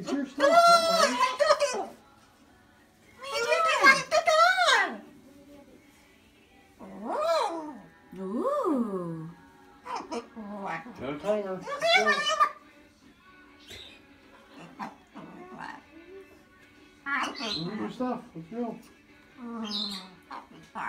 It's your stuff. Ooh. No timer. Go. Move your stuff. Let's go.